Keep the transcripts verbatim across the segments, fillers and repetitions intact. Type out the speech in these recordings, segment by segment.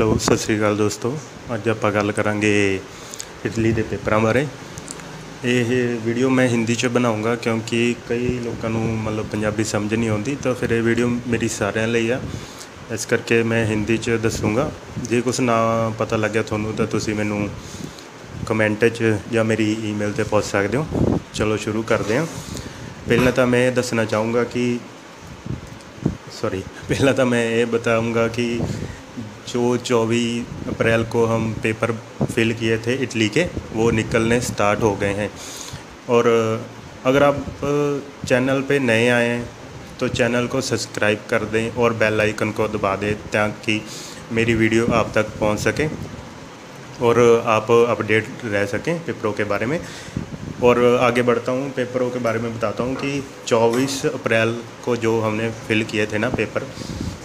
Hello ਸਤਿ ਸ਼੍ਰੀ ਅਕਾਲ ਦੋਸਤੋ ਅੱਜ ਆਪਾਂ ਗੱਲ ਕਰਾਂਗੇ ਇਟਲੀ ਦੇ ਪੇਪਰਾਂ ਬਾਰੇ। ਇਹ ਵੀਡੀਓ मैं हिंदी च बनाऊँगा क्योंकि कई लोगों को मतलब पंजाबी समझ नहीं आती, तो फिर ये वीडियो मेरी सारे लिए आ, इस करके मैं हिंदी च दसूँगा। जे कुछ ना पता लगे थोनू तो तुसी मैनू कमेंट च या मेरी ईमेल पर पहुँच सकते हो। चलो शुरू करते हैं। पहला तो मैं दसना चाहूँगा कि सॉरी पहला तो मैं ये बताऊँगा कि जो चौबीस अप्रैल को हम पेपर फिल किए थे इटली के, वो निकलने स्टार्ट हो गए हैं। और अगर आप चैनल पे नए आए हैं तो चैनल को सब्सक्राइब कर दें और बेल आइकन को दबा दें ताकि मेरी वीडियो आप तक पहुंच सके और आप अपडेट रह सकें पेपरों के बारे में। और आगे बढ़ता हूं, पेपरों के बारे में बताता हूं कि चौबीस अप्रैल को जो हमने फिल किए थे ना पेपर,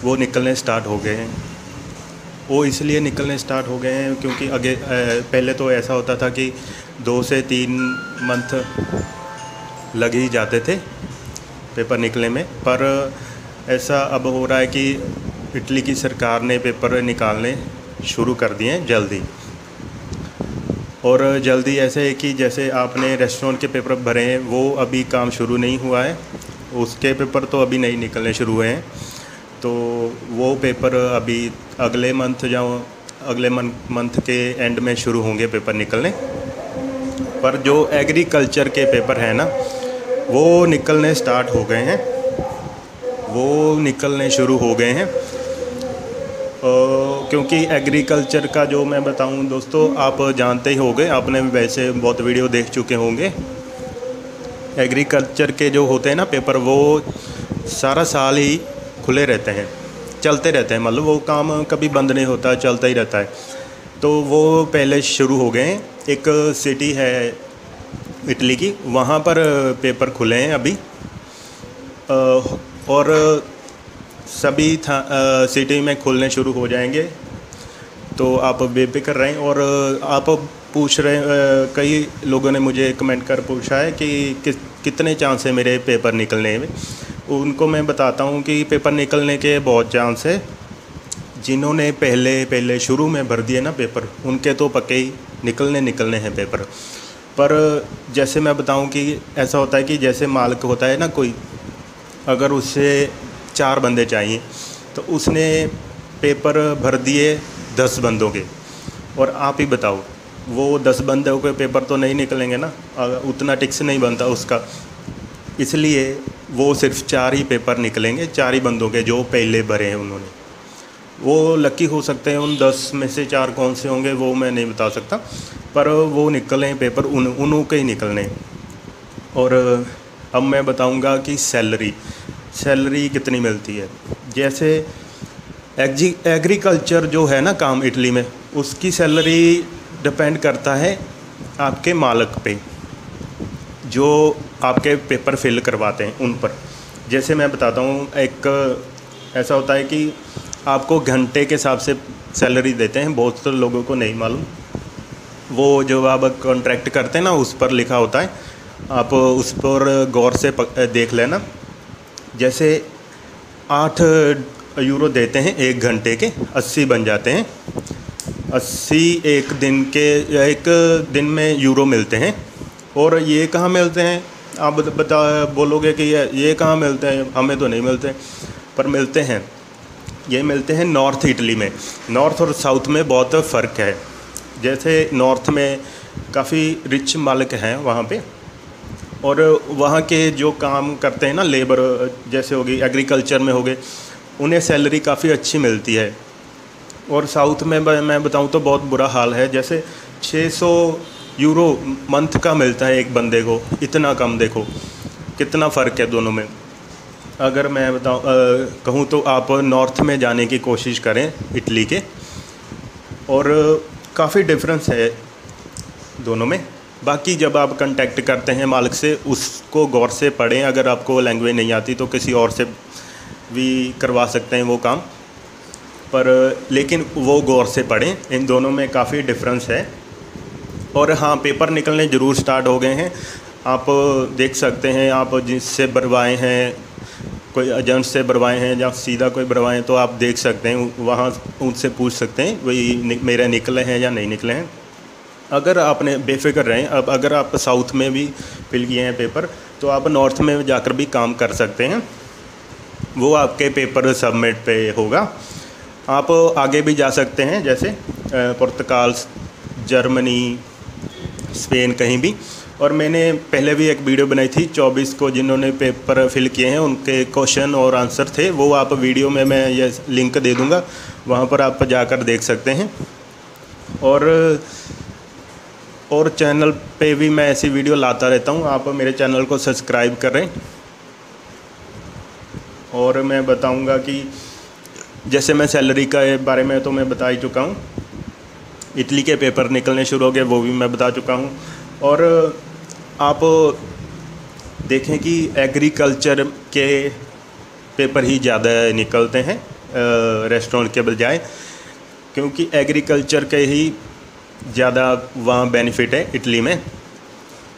वो निकलने स्टार्ट हो गए हैं। वो इसलिए निकलने स्टार्ट हो गए हैं क्योंकि आगे पहले तो ऐसा होता था कि दो से तीन मंथ लग ही जाते थे पेपर निकलने में, पर ऐसा अब हो रहा है कि इटली की सरकार ने पेपर निकालने शुरू कर दिए हैं जल्दी। और जल्दी ऐसे है कि जैसे आपने रेस्टोरेंट के पेपर भरे हैं वो अभी काम शुरू नहीं हुआ है, उसके पेपर तो अभी नहीं निकलने शुरू हुए हैं, तो वो पेपर अभी अगले मंथ या अगले मंथ के एंड में शुरू होंगे पेपर निकलने। पर जो एग्रीकल्चर के पेपर हैं ना, वो निकलने स्टार्ट हो गए हैं, वो निकलने शुरू हो गए हैं। क्योंकि एग्रीकल्चर का जो मैं बताऊं दोस्तों, आप जानते ही होंगे, आपने वैसे बहुत वीडियो देख चुके होंगे। एग्रीकल्चर के जो होते हैं ना पेपर, वो सारा साल ही खुले रहते हैं, चलते रहते हैं, मतलब वो काम कभी बंद नहीं होता, चलता ही रहता है। तो वो पहले शुरू हो गए हैं। एक सिटी है इटली की, वहाँ पर पेपर खुले हैं अभी, और सभी था सिटी में खुलने शुरू हो जाएंगे, तो आप बेफिक्र रहें। और आप पूछ रहे कई लोगों ने मुझे कमेंट कर पूछा है कि कि कितने चांस है मेरे पेपर निकलने में, उनको मैं बताता हूँ कि पेपर निकलने के बहुत चांस है। जिन्होंने पहले पहले शुरू में भर दिए ना पेपर, उनके तो पक्के ही निकलने निकलने हैं पेपर। पर जैसे मैं बताऊँ कि ऐसा होता है कि जैसे मालिक होता है ना कोई, अगर उससे चार बंदे चाहिए तो उसने पेपर भर दिए दस बंदों के, और आप ही बताओ वो दस बंदों के पेपर तो नहीं निकलेंगे ना, उतना टिक्स नहीं बनता उसका, इसलिए वो सिर्फ चार ही पेपर निकलेंगे, चार ही बंदों के जो पहले भरे हैं उन्होंने। वो लकी हो सकते हैं, उन दस में से चार कौन से होंगे वो मैं नहीं बता सकता, पर वो निकले पेपर उन उनों के ही निकलने। और अब मैं बताऊंगा कि सैलरी सैलरी कितनी मिलती है। जैसे एग्जी एग्रीकल्चर जो है ना काम इटली में, उसकी सैलरी डिपेंड करता है आपके मालिक पे जो आपके पेपर फिल करवाते हैं उन पर। जैसे मैं बताता हूँ, एक ऐसा होता है कि आपको घंटे के हिसाब से सैलरी देते हैं, बहुत से लोगों को नहीं मालूम। वो जो आप कॉन्ट्रैक्ट करते हैं ना उस पर लिखा होता है, आप उस पर गौर से देख लेना। जैसे आठ यूरो देते हैं एक घंटे के, अस्सी बन जाते हैं, अस्सी एक दिन के एक दिन में यूरो मिलते हैं। और ये कहाँ मिलते हैं आप बता बोलोगे कि ये ये कहाँ मिलते हैं, हमें तो नहीं मिलते, पर मिलते हैं। ये मिलते हैं नॉर्थ इटली में। नॉर्थ और साउथ में बहुत फ़र्क है। जैसे नॉर्थ में काफ़ी रिच मालिक हैं वहाँ पे, और वहाँ के जो काम करते हैं ना लेबर, जैसे होगी एग्रीकल्चर में हो गए, उन्हें सैलरी काफ़ी अच्छी मिलती है। और साउथ में मैं बताऊँ तो बहुत बुरा हाल है, जैसे छः सौ यूरो मंथ का मिलता है एक बंदे को, इतना कम, देखो कितना फ़र्क है दोनों में। अगर मैं बताऊँ कहूँ तो आप नॉर्थ में जाने की कोशिश करें इटली के, और काफ़ी डिफरेंस है दोनों में। बाकी जब आप कंटेक्ट करते हैं मालिक से, उसको गौर से पढ़ें। अगर आपको लैंग्वेज नहीं आती तो किसी और से भी करवा सकते हैं वो काम, पर लेकिन वो गौर से पढ़ें, इन दोनों में काफ़ी डिफरेंस है। और हाँ, पेपर निकलने ज़रूर स्टार्ट हो गए हैं, आप देख सकते हैं। आप जिससे भरवाए हैं कोई एजेंट से बनवाए हैं या सीधा कोई बनवाएं तो आप देख सकते हैं, वहाँ उनसे पूछ सकते हैं वही मेरे निकले हैं या नहीं निकले हैं। अगर आपने बेफिक्र रहें, अब अगर आप साउथ में भी फिल किए हैं पेपर तो आप नॉर्थ में जाकर भी काम कर सकते हैं, वो आपके पेपर सबमिट पे होगा। आप आगे भी जा सकते हैं जैसे पुर्तगाल, जर्मनी, स्पेन, कहीं भी। और मैंने पहले भी एक वीडियो बनाई थी चौबीस को जिन्होंने पेपर फिल किए हैं उनके क्वेश्चन और आंसर थे, वो आप वीडियो में मैं ये लिंक दे दूंगा, वहां पर आप जाकर देख सकते हैं। और और चैनल पे भी मैं ऐसी वीडियो लाता रहता हूं, आप मेरे चैनल को सब्सक्राइब करें। और मैं बताऊंगा कि जैसे मैं सैलरी के बारे में तो मैं बता ही चुका हूँ, इटली के पेपर निकलने शुरू हो गए वो भी मैं बता चुका हूँ। और आप देखें कि एग्रीकल्चर के पेपर ही ज़्यादा निकलते हैं रेस्टोरेंट के बजाय, क्योंकि एग्रीकल्चर के ही ज़्यादा वहाँ बेनिफिट है इटली में।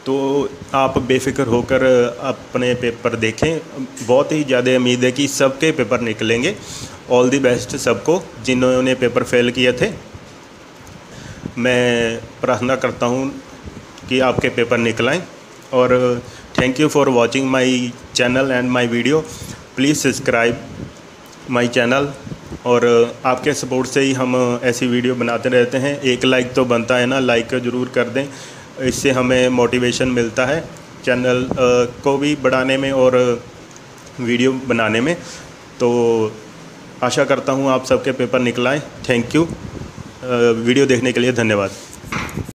तो आप बेफिक्र होकर अपने पेपर देखें, बहुत ही ज़्यादा उम्मीद है कि सबके पेपर निकलेंगे। ऑल दी बेस्ट सबको जिन्होंने पेपर फेल किए थे, मैं प्रार्थना करता हूँ कि आपके पेपर निकल आएँ। और thank you for watching my channel and my video, please subscribe my channel. और आपके सपोर्ट से ही हम ऐसी वीडियो बनाते रहते हैं, एक लाइक तो बनता है ना, लाइक ज़रूर कर दें, इससे हमें मोटिवेशन मिलता है चैनल को भी बढ़ाने में और वीडियो बनाने में। तो आशा करता हूँ आप सबके पेपर निकल आएँ। थैंक यू वीडियो देखने के लिए, धन्यवाद।